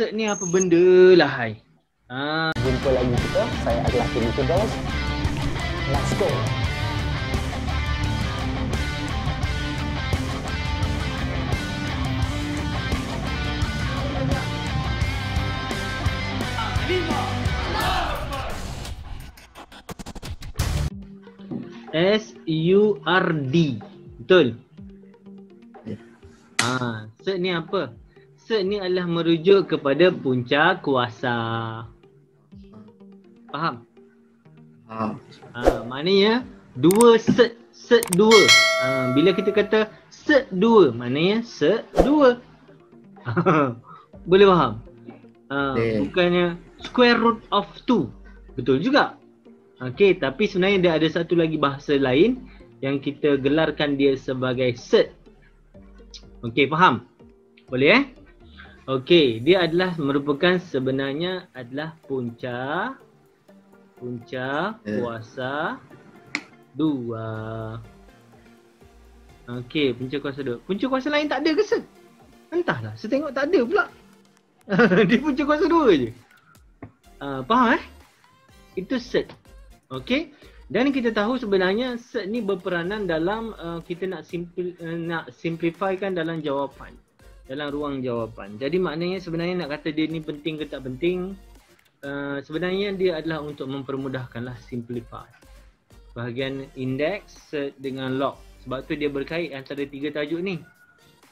headset ni apa benda lah hai. Ha. Jumpa lagi kita. Saya adalah Timothy Boss. Let's go. SURD. Betul. Ah, cert ni apa? Cert ni adalah merujuk kepada punca kuasa. Faham? Ha. Ah, maknanya dua cert, cert dua. Ah, bila kita kata cert dua, maknanya cert dua. Boleh faham? Ah, bukannya square root of 2. Betul juga. Okey, tapi sebenarnya dia ada satu lagi bahasa lain yang kita gelarkan dia sebagai cert. Okey, faham? Boleh eh? Okey, dia adalah merupakan sebenarnya adalah punca kuasa 2. Okey, punca kuasa 2. Punca kuasa lain tak ada ke cert? Entahlah, saya tengok tak ada pula. Dia punca kuasa 2 je. Faham eh? Itu cert. Okey. Dan kita tahu sebenarnya cert ni berperanan dalam kita nak simplifykan dalam jawapan. Dalam ruang jawapan. Jadi maknanya sebenarnya nak kata dia ni penting ke tak penting, sebenarnya dia adalah untuk mempermudahkanlah, simplify. Bahagian indeks, cert dengan log. Sebab tu dia berkait antara tiga tajuk ni.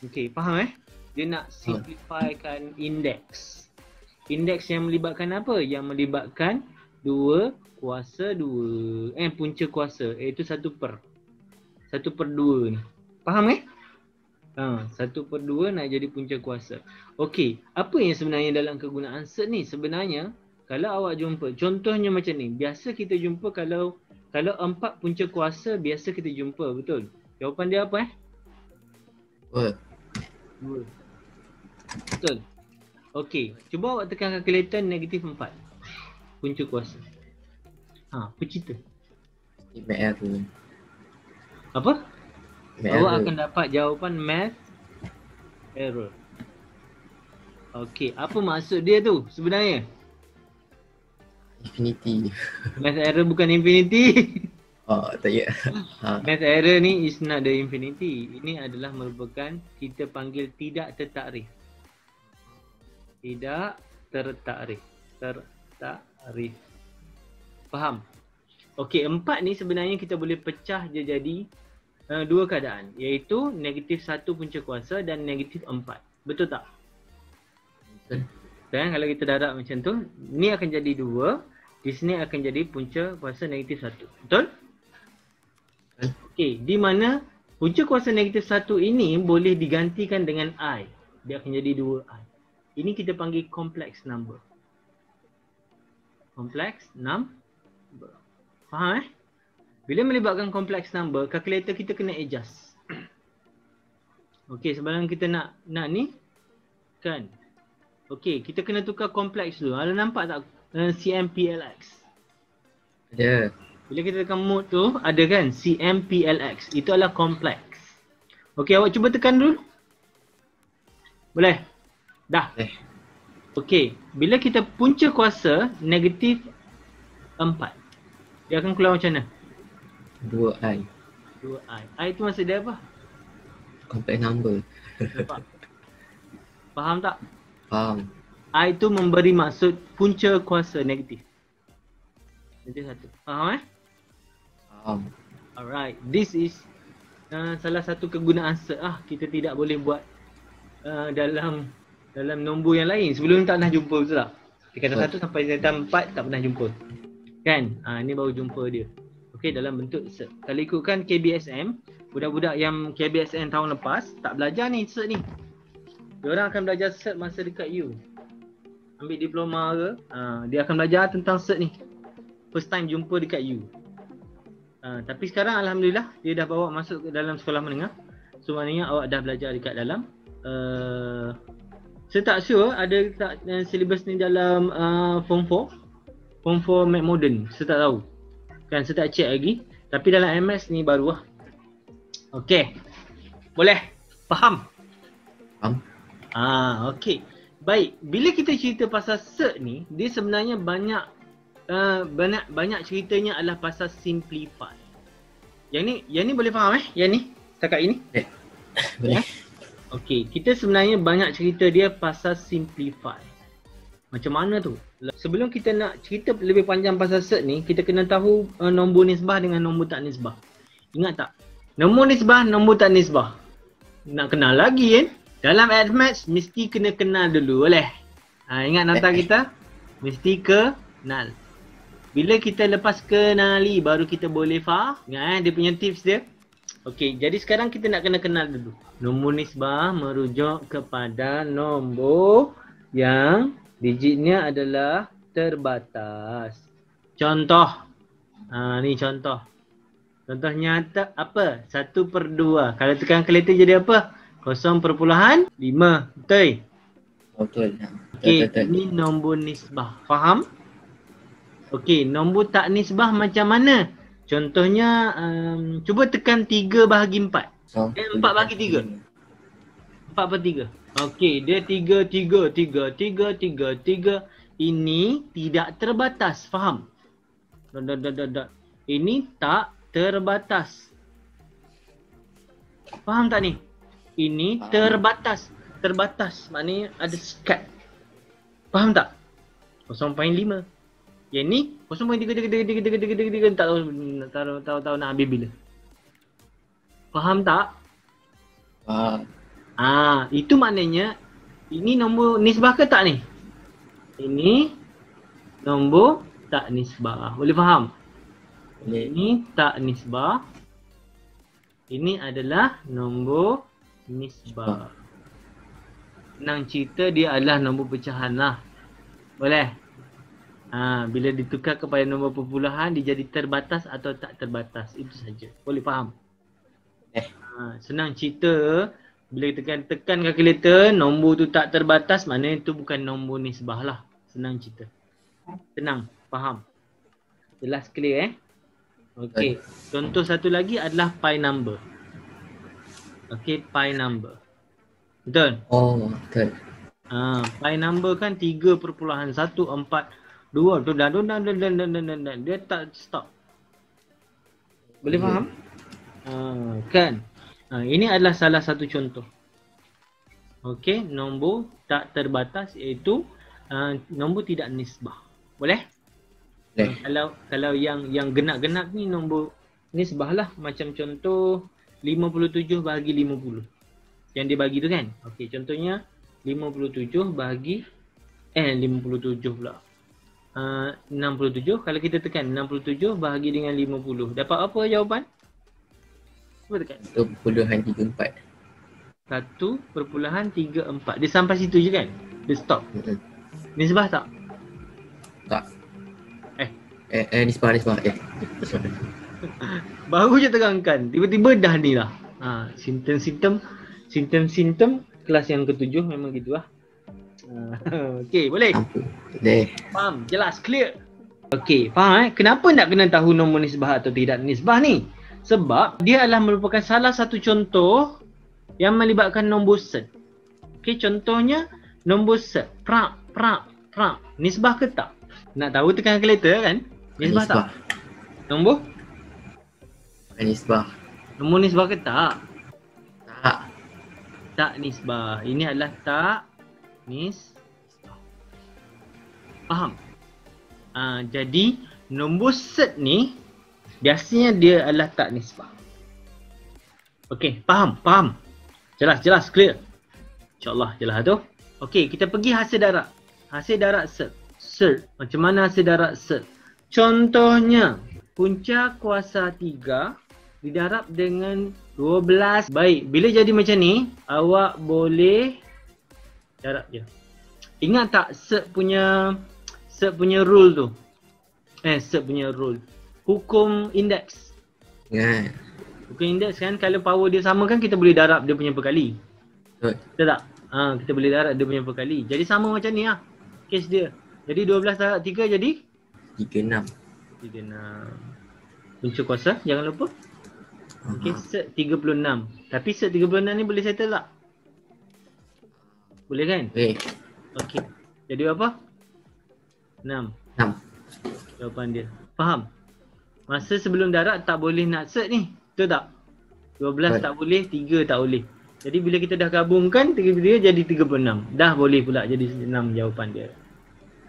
Okey, faham eh? Dia nak simplifykan indeks. Indeks yang melibatkan apa? Yang melibatkan 2 kuasa 2. Punca kuasa. Itu 1/2 ni. Faham eh? Ha, 1/2 nak jadi punca kuasa. Okey. Apa yang sebenarnya dalam kegunaan cert ni? Sebenarnya, kalau awak jumpa, contohnya macam ni. Biasa kita jumpa kalau 4 punca kuasa, biasa kita jumpa. Betul? Jawapan dia apa eh? 2. Betul? Okey. Cuba awak tekan kalkulator -4. Punca kuasa. Ha, pencipta. Math tu. Apa? Awak akan dapat jawapan math error. Okey, apa maksud dia tu sebenarnya? Infinity. Math error bukan infinity. Oh, tak ya. Ha. Math error ni is not the infinity. Ini adalah merupakan kita panggil tidak tertakrif. Tidak tertakrif. Tertakrif. Faham? Okey, 4 ni sebenarnya kita boleh pecah je jadi dua keadaan, iaitu -1 punca kuasa dan -4. Betul tak? Betul. Dan kalau kita darab macam tu, ni akan jadi 2, di sini akan jadi punca kuasa -1. Betul? Betul. Okey, di mana punca kuasa -1 ini boleh digantikan dengan I. Dia akan jadi 2I. Ini kita panggil complex number. Complex number. Faham eh? Bila melibatkan complex number, kalkulator kita kena adjust. Okey, sebelum kita nak ni kan. Okey, kita kena tukar complex dulu. Ada nampak tak CMPLX? Ada. Yeah. Bila kita tekan mode tu, ada kan CMPLX. Itu adalah complex. Okey, awak cuba tekan dulu. Boleh? Dah. Okey, bila kita punca kuasa -4, dia akan keluar macam mana? 2i. 2i. I tu maksud dia apa? Complex number. Nampak? Faham tak? Faham. I tu memberi maksud punca kuasa negatif. -1. Faham eh? Faham. Alright, this is salah satu kegunaan cert lah. Kita tidak boleh buat dalam nombor yang lain. Sebelum ni tak pernah jumpa, betul tak? Dekat 1 sampai dekat 4 tak pernah jumpa. Kan? Ha, ni baru jumpa dia. Okey, dalam bentuk cert. Kalau ikutkan KBSM, budak-budak yang KBSM tahun lepas tak belajar ni cert ni. Diorang akan belajar cert masa dekat U. Ambil diploma ke, dia akan belajar tentang cert ni. First time jumpa dekat U. Tapi sekarang alhamdulillah dia dah bawa masuk ke dalam sekolah menengah. So maknanya awak dah belajar dekat dalam saya tak sure ada tak syllabus ni dalam form 4. Form 4 Math Modern. Saya tak tahu. Kan saya tak check lagi. Tapi dalam MS ni baru lah. Okey. Boleh? Faham? Faham. Ah, okey. Baik, bila kita cerita pasal cert ni, dia sebenarnya banyak ceritanya adalah pasal simplify. Yang ni boleh faham Yang ni, setakat ini? Boleh. Okey, kita sebenarnya banyak cerita dia pasal simplify. Macam mana tu? Sebelum kita nak cerita lebih panjang pasal cert ni, kita kena tahu nombor nisbah dengan nombor tak nisbah. Ingat tak? Nombor nisbah, nombor tak nisbah. Nak kenal lagi kan? Dalam AdMatch, mesti kena kenal dulu, boleh? Ingat nota kita? Mesti kenal. Bila kita lepas kenali, baru kita boleh faham. Ingat dia punya tips dia? Okey, jadi sekarang kita nak kena kenal dulu. Nombor nisbah merujuk kepada nombor yang digitnya adalah terbatas. Contoh. Ni contoh. Contoh nyata apa? 1/2. Kalau tekan kalkulator jadi apa? 0.5. Betul? Betul. Okey, ini nombor nisbah. Faham? Okey, nombor tak nisbah macam mana? Contohnya, cuba tekan 3/4. 4/3. 4/3. Okey, dia 3. Ini tidak terbatas. Faham? Ini tak terbatas. Faham tak ni? Ini terbatas. Terbatas maknanya ada sekat. Faham tak? 0.5. Yang ni 0.3 tak tahu nak habis bila. Faham tak? Faham. Ah, itu maknanya ini nombor nisbah ke tak ni? Ini nombor tak nisbah. Boleh faham? Ini tak nisbah. Ini adalah nombor nisbah. Senang cerita dia adalah nombor pecahan lah. Boleh? Bila ditukar kepada nombor perpuluhan, dia jadi terbatas atau tak terbatas. Itu saja. Boleh faham? Senang cerita, bila kita tekan kalkulator, nombor tu tak terbatas, maknanya itu bukan nombor nisbah lah. Senang cerita. Senang. Faham? Jelas clear Okey. Contoh satu lagi adalah pi number. Okey, pi number. Betul? Oh, betul. Pi number kan 3.142. Dia tak stop. Boleh faham? Kan? Ini adalah salah satu contoh. Okey, nombor tak terbatas iaitu nombor tidak nisbah. Boleh? Boleh. Kalau yang genap-genap ni nombor nisbah lah. Macam contoh 57/50. Yang dia bagi tu kan? Okey, contohnya 57 pula. 67, kalau kita tekan 67/50. Dapat apa jawapan? Cuba tekan. 1.34. 1.34. Dia sampai situ je kan? Dia stop. Nisbah tak? Tak. Nisbah. Baru je terangkan. Tiba-tiba dah ni lah. Simptom-simptom kelas yang ke-7 memang gitu lah. Okey, boleh? Boleh. Faham? Jelas? Clear? Okey, faham Kenapa nak kena tahu nombor nisbah atau tidak nisbah ni? Sebab dia adalah merupakan salah satu contoh yang melibatkan nombor cert. Okey, contohnya nombor cert. Prap. Nisbah ke tak? Nak tahu tekan kalkulator kan? Nisbah tak? Nombor? Nisbah. Nombor nisbah ke tak? Tak. Tak nisbah. Ini adalah tak nisbah. Faham? Jadi nombor cert ni biasanya dia adalah tak nisbah. Okey, faham. Jelas, clear. InsyaAllah jelas tu. Okey, kita pergi hasil darat. Hasil darat cert. Macam mana hasil darat cert? Contohnya, punca kuasa 3 didarab dengan 12. Baik, bila jadi macam ni, awak boleh darab je. Ingat tak cert punya rule tu? Cert punya rule. Hukum indeks. Hukum indeks kan, kalau power dia sama kan, kita boleh darab dia punya perkali. Betul tak? Kita boleh darab dia punya perkali. Jadi sama macam ni lah kes dia. Jadi 12/3 jadi? 36. Punca kuasa, jangan lupa. Okey, cert 36. Tapi cert 36 ni boleh settle tak? Boleh kan? Boleh. Oke. Jadi apa? 6. Jawapan dia. Faham? Masa sebelum darat tak boleh nak set ni. Betul tak? 12 tak boleh, 3 tak boleh. Jadi bila kita dah gabungkan, tiga-tiga jadi 36. Dah boleh pula jadi 6 jawapan dia.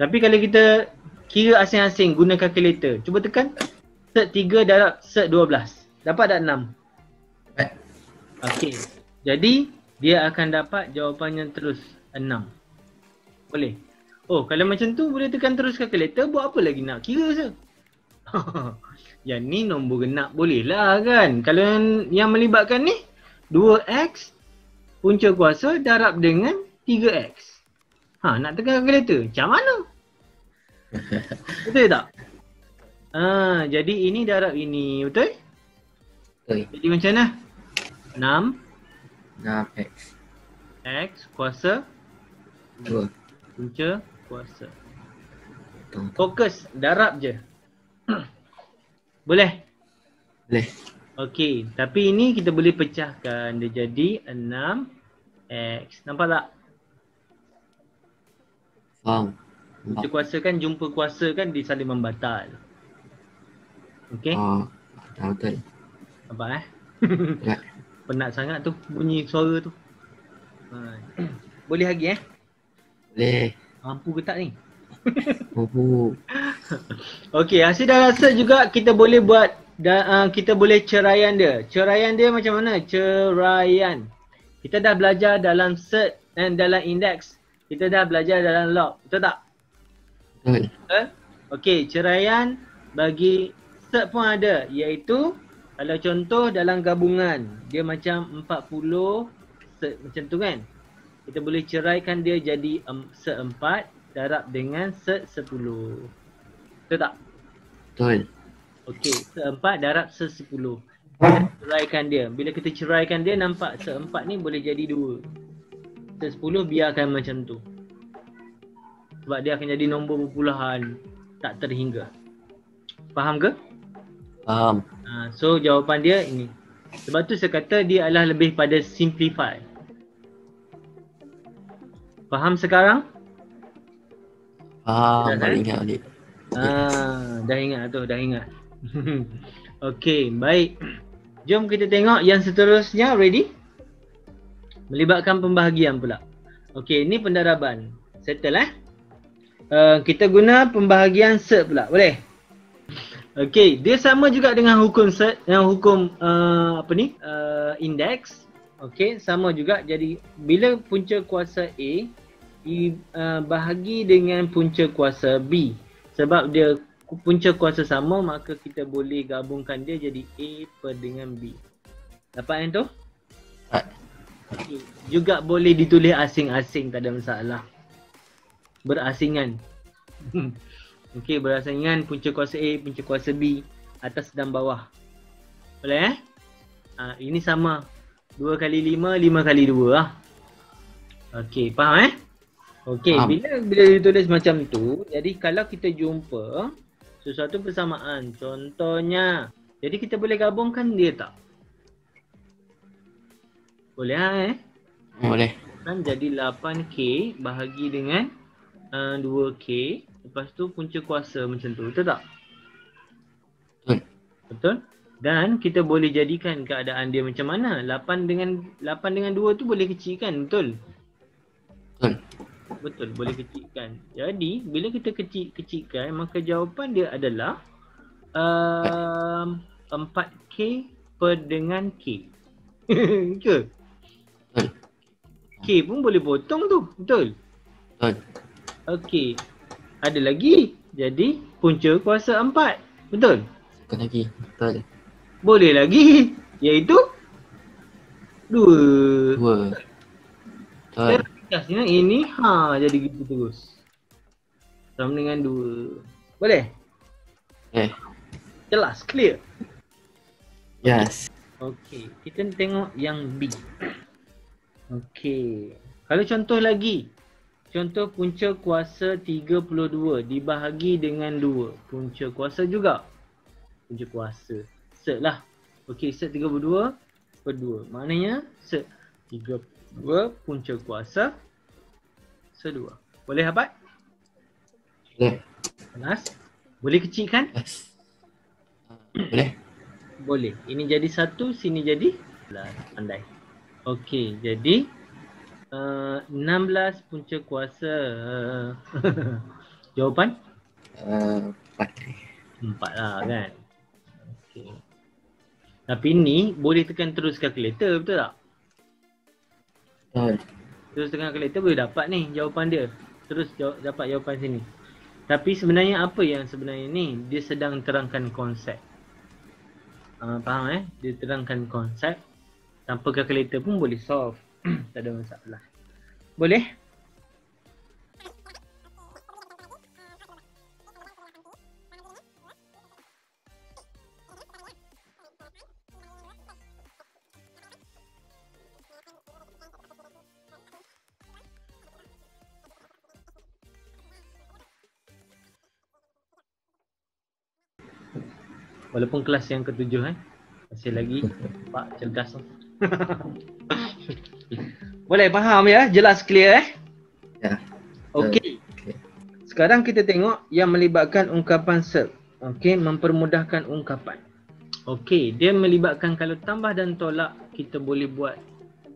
Tapi kalau kita kira asing-asing guna kalkulator, cuba tekan set 3 darab set 12. Dapat tak 6? Dapat. Okey. Jadi dia akan dapat jawapannya terus 6. Boleh? Oh, kalau macam tu boleh tekan terus kalkulator, buat apa lagi nak kira je? Yang ni nombor genap boleh lah kan? Kalau yang melibatkan ni 2x punca kuasa darab dengan 3x. Ha, nak tekan kalkulator macam mana? Betul tak? Ha, jadi ini darab ini, betul? Betul. Jadi macam mana? 6 6x x kuasa 2 punca kuasa. Fokus darab je. Boleh? Boleh. Okey, tapi ini kita boleh pecahkan dia jadi 6x. Nampak tak? Faham. Punca kuasa kan, jumpa kuasa kan dia saling membatal. Okey? Betul. Nampak eh? Penat sangat tu bunyi suara tu. Ha. Boleh lagi eh? Boleh. Mampu ke tak ni? Mampu. Okey, hasil dah rasa juga kita boleh buat dan kita boleh ceraian dia. Ceraian dia macam mana? Ceraian. Kita dah belajar dalam set dan dalam indeks. Kita dah belajar dalam log, betul tak? Betul. Okey, ceraian bagi set pun ada, iaitu kalau contoh dalam gabungan dia macam 40 set macam tu kan. Kita boleh ceraikan dia jadi set 4 darab dengan set 10. Betul tak? Betul. Okey, set 4 darab set 10. Kita ceraikan dia. Bila kita ceraikan dia, nampak set 4 ni boleh jadi 2. Set 10 biarkan macam tu. Sebab dia akan jadi nombor perpuluhan tak terhingga. Faham ke? Faham. So jawapan dia ini. Sebab tu saya kata dia adalah lebih pada simplify. Faham sekarang? Faham. Dah ingat balik. Dah ingat tu, dah ingat. Okey, baik. Jom kita tengok yang seterusnya. Ready? Melibatkan pembahagian pula. Okey, ini pendaraban. Settle eh. Kita guna pembahagian set pula. Boleh? Okey, dia sama juga dengan hukum set, yang hukum apa ni? Indeks. Okey, sama juga. Jadi bila punca kuasa A bahagi dengan punca kuasa B. Sebab dia punca kuasa sama, maka kita boleh gabungkan dia jadi A per dengan B. Dapat yang tu? Tak. Juga boleh ditulis asing-asing, tak ada masalah. Berasingan. Okey, berasingan punca kuasa A, punca kuasa B, atas dan bawah. Boleh eh? Ini sama. 2 kali 5, 5 kali 2 lah. Okey, faham eh? Okey, bila ditulis macam tu, jadi kalau kita jumpa sesuatu persamaan, contohnya, jadi kita boleh gabungkan dia tak? Boleh lah eh? Boleh. Dan jadi 8K bahagi dengan 2K. Lepas tu punca kuasa macam tu. Betul tak? Betul. Betul. Dan kita boleh jadikan keadaan dia macam mana. 8 dengan 2 tu boleh kecilkan. Betul? Betul. Betul. Boleh kecilkan. Jadi bila kita kecilkan, maka jawapan dia adalah 4K per dengan K. Ke? K pun boleh potong tu, betul? Betul. Okey. Ada lagi. Jadi punca kuasa 4. Betul? Bukan lagi. Betul. Boleh lagi, iaitu 2. 2. Betul. Terusnya ini jadi gitu terus. Sama dengan 2. Boleh? Jelas, clear. Yes. Okey, kita tengok yang B. Okey. Kalau contoh lagi. Contoh punca kuasa 32 dibahagi dengan 2. Punca kuasa juga. Punca kuasa. Set lah. Okey, set 32 per 2. Maknanya set 32 punca kuasa set 2. Boleh apa? Boleh. Panas? Boleh kecilkan? Boleh. Boleh. Ini jadi satu, sini jadi pandai. Okey, jadi 16 punca kuasa. Jawapan? 4 lah kan. Okey. Tapi ni boleh tekan terus kalkulator, betul tak? Terus tekan kalkulator boleh dapat ni jawapan dia. Terus dapat jawapan sini. Tapi sebenarnya apa yang sebenarnya ni? Dia sedang terangkan konsep. Faham eh? Dia terangkan konsep. Tanpa kalkulator pun boleh solve. Tak ada masalah. Boleh? Walaupun kelas yang ke-7 masih lagi Pak cergas. Boleh faham ya? Jelas clear eh? Ya. Okey. Sekarang kita tengok yang melibatkan ungkapan serb. Okey, mempermudahkan ungkapan. Okey, dia melibatkan kalau tambah dan tolak kita boleh buat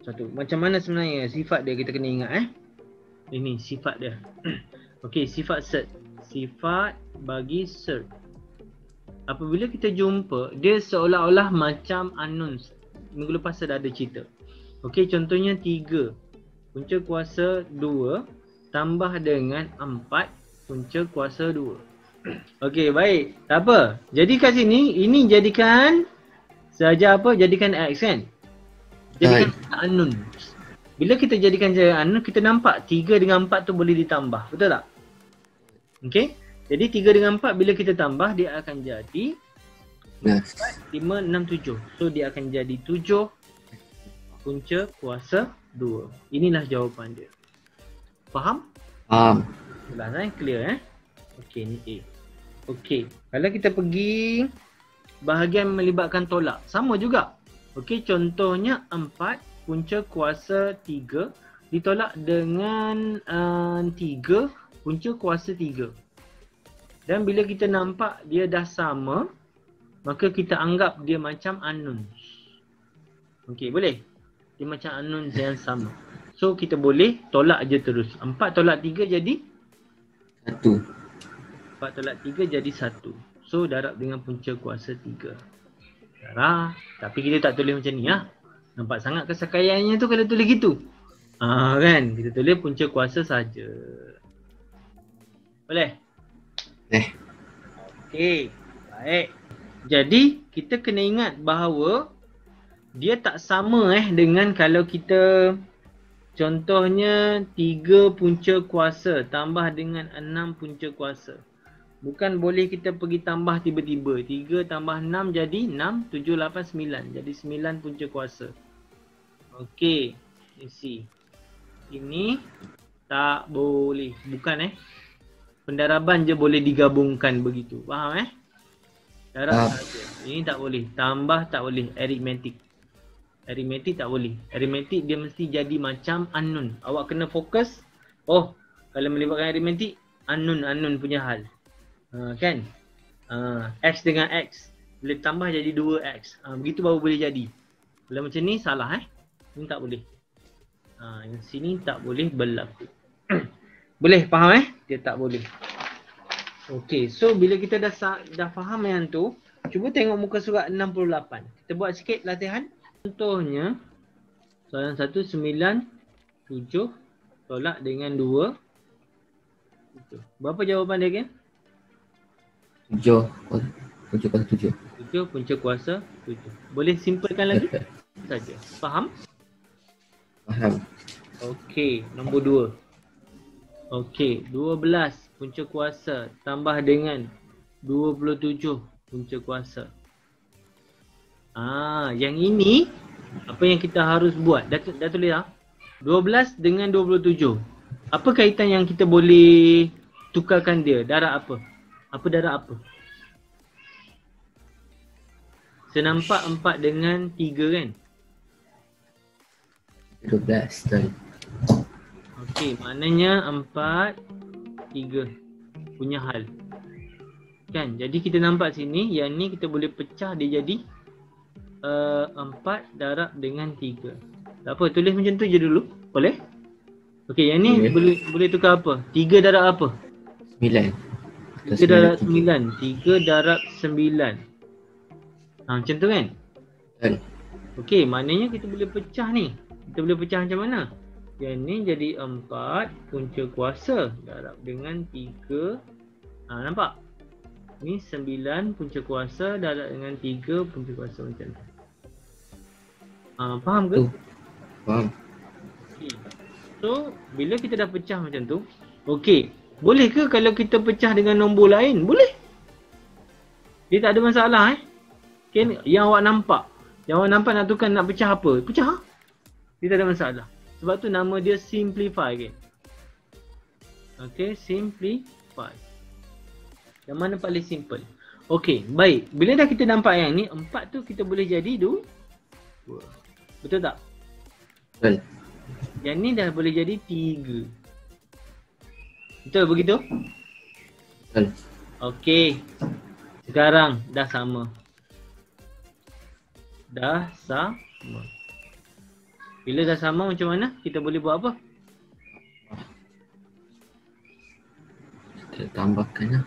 satu. Macam mana sebenarnya sifat dia kita kena ingat eh? Ini sifat dia. Okey, sifat serb. Sifat bagi serb. Apabila kita jumpa, dia seolah-olah macam announce. Minggu lepas saya dah ada cerita. Okey, contohnya 3. Punca kuasa 2 tambah dengan 4 punca kuasa 2. Okey, baik. Tak apa. Jadi kat sini, ini jadikan saja apa? Jadikan X kan? Jadikan announce. Bila kita jadikan saja announce, kita nampak 3 dengan 4 tu boleh ditambah. Betul tak? Okey? Jadi 3 dengan 4 bila kita tambah dia akan jadi 4, 5, 6, 7. So dia akan jadi 7 punca kuasa 2. Inilah jawapan dia. Faham? Faham. Jelas eh? Clear eh? Okey, ni A. Okey, kalau kita pergi bahagian melibatkan tolak, sama juga. Okey, contohnya 4 punca kuasa 3 ditolak dengan 3 punca kuasa 3. Dan bila kita nampak dia dah sama, maka kita anggap dia macam anun. Okey, boleh? Dia macam anun yang sama. So, kita boleh tolak je terus. 4 tolak 3 jadi? 1. 4 tolak 3 jadi 1. So, darab dengan punca kuasa 3. Darab. Tapi kita tak tulis macam ni lah. Nampak sangat kesakaiannya tu kalau tulis gitu. Haa kan? Kita tulis punca kuasa saja. Boleh? Okey, baik. Jadi kita kena ingat bahawa dia tak sama dengan kalau kita contohnya 3 punca kuasa tambah dengan 6 punca kuasa. Bukan boleh kita pergi tambah tiba-tiba. 3 tambah 6 jadi 6, 7, 8, 9. Jadi 9 punca kuasa. Okey, let's see. Ini tak boleh. Bukan eh. Pendaraban je boleh digabungkan begitu. Faham eh? Darab saja. Ini tak boleh. Tambah tak boleh. Arithmetic. Arithmetic tak boleh. Arithmetic dia mesti jadi macam unknown. Awak kena fokus. Oh, kalau melibatkan arithmetic, unknown punya hal. Kan? X dengan X. Bila tambah jadi 2X. Begitu baru boleh jadi. Kalau macam ni salah eh? Ini tak boleh. Yang sini tak boleh berlaku. Boleh faham eh? Dia tak boleh. Okey, so bila kita dah faham yang tu, cuba tengok muka surat 68. Kita buat sikit latihan. Contohnya, soalan 1, 9, 7, tolak dengan 2. Berapa jawapan dia kan? 7 punca kuasa 7. Boleh simpelkan lagi? Saja. Faham? Faham. Okey, nombor 2. Okey, 12 punca kuasa tambah dengan 27 punca kuasa. Yang ini apa yang kita harus buat? Dah tulis dah. 12 dengan 27. Apa kaitan yang kita boleh tukarkan dia? Darab apa? Apa darab apa? Senampak 4 dengan 3 kan? 12 tadi. Oke, maknanya 4, 3 punya hal. Kan, jadi kita nampak sini, yang ni kita boleh pecah dia jadi 4 darab dengan 3. Tak apa, tulis macam tu je dulu. Boleh? Okey, yang ni okay. boleh tukar apa? 3 darab apa? 9. 3 darab 9. 3 darab 9. Ha, macam tu kan? Betul. Okey, maknanya kita boleh pecah ni. Kita boleh pecah macam mana? Yang ni jadi 4 punca kuasa darab dengan 3. Ha, nampak? Ni 9 punca kuasa darab dengan 3 punca kuasa macam tu. Faham ke? Faham. Okay. So, bila kita dah pecah macam tu, okey, boleh ke kalau kita pecah dengan nombor lain? Boleh. Dia tak ada masalah eh. Okay, yang awak nampak. Yang awak nampak nak tukar nak pecah apa? Pecah. Dia tak ada masalah. Sebab tu nama dia simplify kan. Okey, simplify. Yang mana paling simple. Okey, baik. Bila dah kita nampak yang ni, 4 tu kita boleh jadi 2. Betul tak? Betul. Yang ni dah boleh jadi 3. Betul begitu? Betul. Okey. Sekarang dah sama. Dah sama. Bila dah sama macam mana? Kita boleh buat apa? Kita tambahkan lah.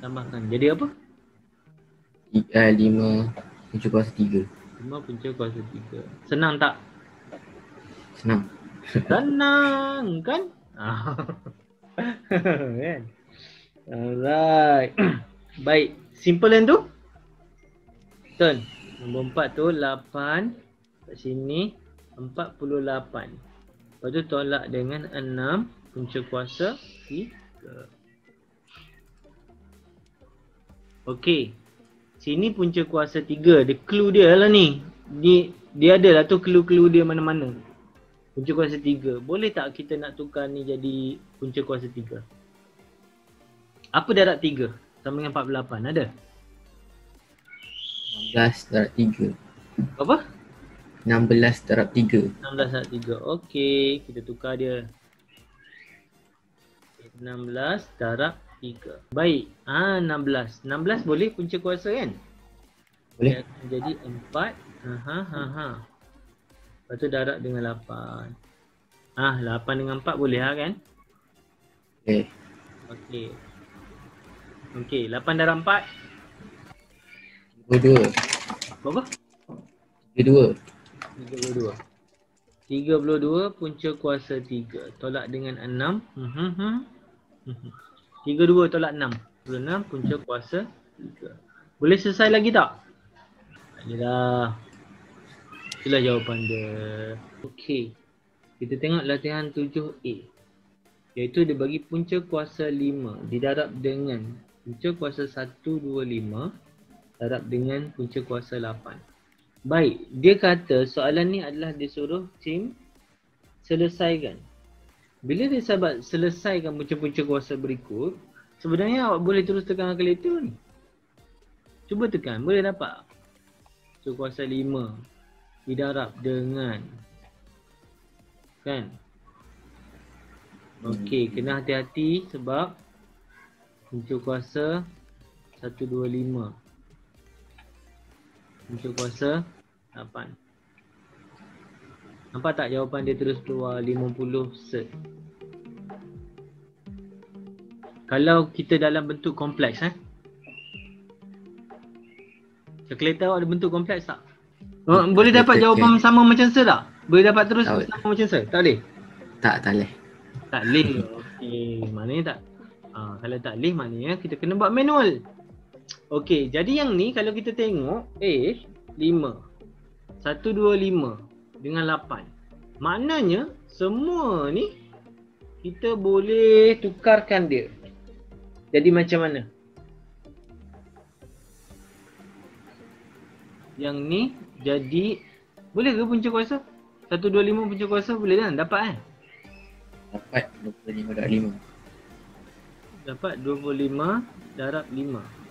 Tambahkan. Jadi apa? 5 punca kuasa 3. 5 punca kuasa 3. Senang tak? Senang. Senang kan? Kan? Alright. Baik. Simple yang tu? Betul. Nombor 4 tu 8. Kat sini. 48. Lepas tu tolak dengan 6 punca kuasa 3. Okey. Sini punca kuasa 3. Dia clue dia lah ni. Dia ada lah tu clue-clue dia mana-mana. Punca kuasa 3. Boleh tak kita nak tukar ni jadi punca kuasa 3? Apa darab 3? Sama dengan 48. Ada? 16 darab 3. Apa? 16 darab 3. 16 darab 3. Okey, kita tukar dia. 16 darab 3. Baik. 16. 16 boleh punca kuasa kan? Boleh. Jadi 4. Lepas tu darab dengan 8. 8 dengan 4 boleh lah kan? Boleh. Okey. Okey, 8 darab 4. 32. Berapa? 32. 32 punca kuasa 3. Tolak dengan 6. 32 tolak 6. 26 punca kuasa 3. Boleh selesai lagi tak? Adalah. Itulah jawapan dia. Okey. Kita tengok latihan 7A. Iaitu dia bagi punca kuasa 5 didarab dengan punca kuasa 125 darab dengan punca kuasa 8. Baik, dia kata soalan ni adalah disuruh tim selesaikan. Bila dia sahabat selesaikan punca-punca kuasa berikut, sebenarnya awak boleh terus tekan kalkulator ni. Cuba tekan, boleh dapat. Punca kuasa 5 didarab dengan. Kan? Okey, kena hati-hati sebab punca kuasa 125. Punca kuasa 8. Nampak tak jawapan dia terus keluar 50 set. Kalau kita dalam bentuk kompleks Kalkulator awak ada bentuk kompleks tak? Boleh dapat jawapan sama macam set tak? Boleh dapat terus tak sama macam set? Tak boleh? Tak boleh. Tak boleh. Okey, maknanya tak. Kalau tak boleh maknanya kita kena buat manual. Okey, jadi yang ni kalau kita tengok 5 125 dengan 8. Maknanya semua ni kita boleh tukarkan dia. Jadi macam mana? Yang ni jadi boleh ke punca kuasa? 125 punca kuasa boleh kan? Dapat kan? Dapat 25 darab 5. Dapat 25 darab 5.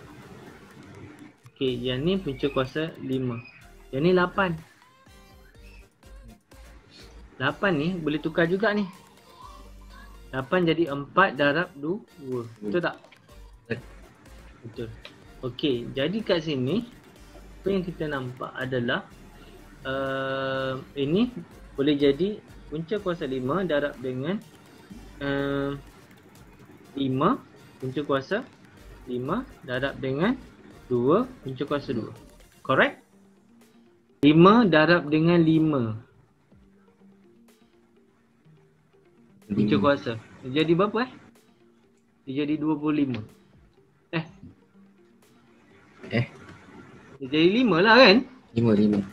Okey, yang ni punca kuasa 5. Yang ni 8. 8 ni boleh tukar juga ni. 8 jadi 4 darab 2. Betul tak? Betul. Okey, jadi kat sini apa yang kita nampak adalah ini boleh jadi punca kuasa 5 darab dengan 5 punca kuasa 5 darab dengan 2 punca kuasa 2. Correct? 5 darab dengan 5 punca kuasa. Dia jadi berapa eh? Dia jadi 25. Dia jadi 5 lah kan? 5. Dia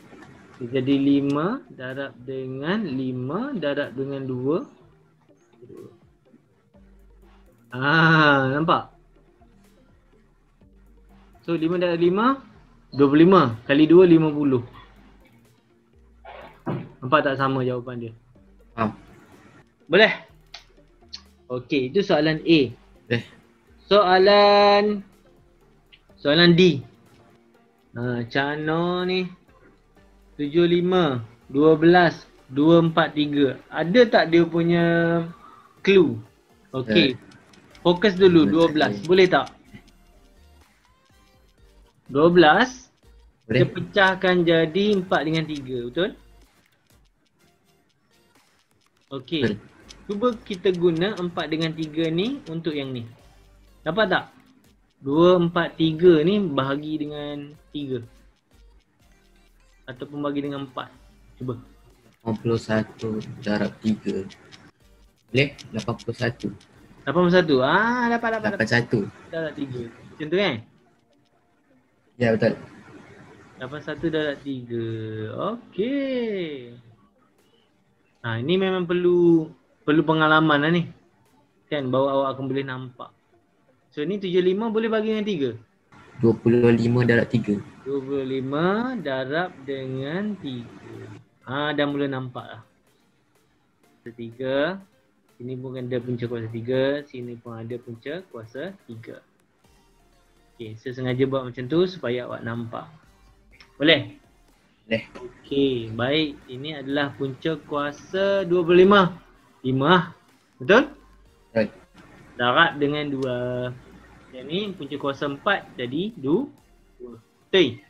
jadi 5 darab dengan 5 darab dengan 2. Ah, nampak? So 5 darab 5 25 kali 2 50. Nampak tak sama jawapan dia? Ha. Boleh? Okey, itu soalan A. Soalan D. Ha, cano ni 75, 12, 243. Ada tak dia punya clue? Okey. Fokus dulu 12. Boleh tak? 12 boleh. Dia pecahkan jadi 4 dengan 3. Betul? Okey. Cuba kita guna 4 dengan 3 ni untuk yang ni. Dapat tak? 2, 4, 3 ni bahagi dengan 3. Ataupun bagi dengan 4. Cuba. 81 darab 3. Boleh? 81. 81. Ah, dapat. 81 darab 3. Macam tu kan? Ya, betul. 81 darab 3. Okey. Nah, ini memang perlu pengalaman lah ni. Kan? Baru awak akan boleh nampak. So, ni 75 boleh bagi dengan 3. 25 darab 3. 25 darab dengan 3. Ah, dah mula nampak lah. 3. Sini pun ada punca kuasa 3. Sini pun ada punca kuasa 3. Okey, saya sengaja buat macam tu supaya awak nampak. Boleh? Boleh. Okey, baik. Ini adalah punca kuasa 25. 5. Betul? Baik. Darab dengan 2. Yang ni punca kuasa 4 jadi 2. Betul.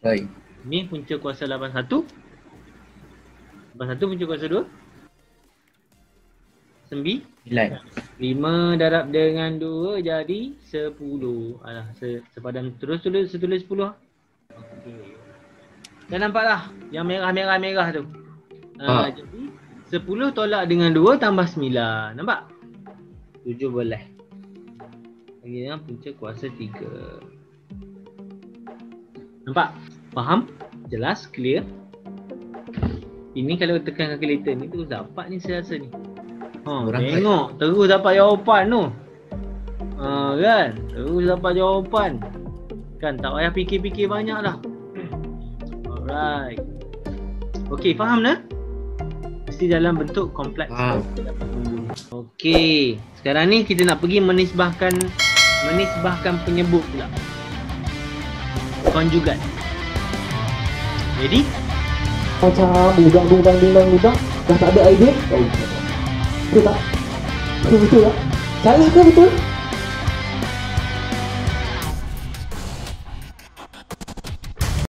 Baik. Ni punca kuasa 81. 81 punca kuasa 2. 9. 5 darab dengan 2 jadi 10. Alah, sepadan terus tulis 10. Okey. Dah nampak dah yang merah-merah tu. Ha. Jadi 10 tolak dengan 2 tambah 9. Nampak? 17. Lagi dengan punca kuasa 3. Nampak? Faham? Jelas? Clear? Ini kalau tekan kalkulator ni terus dapat ni saya rasa ni. Tengok. Terus dapat jawapan tu. Kan? Terus dapat jawapan. Kan? Tak payah fikir-fikir banyak lah. Alright. Okey, faham dah? Mesti dalam bentuk kompleks. Okey. Sekarang ni kita nak pergi menisbahkan penyebut pula. Konjugat. Jadi macam udang dah tak ada idea. Betul tak? Betul tak? Salah ke betul?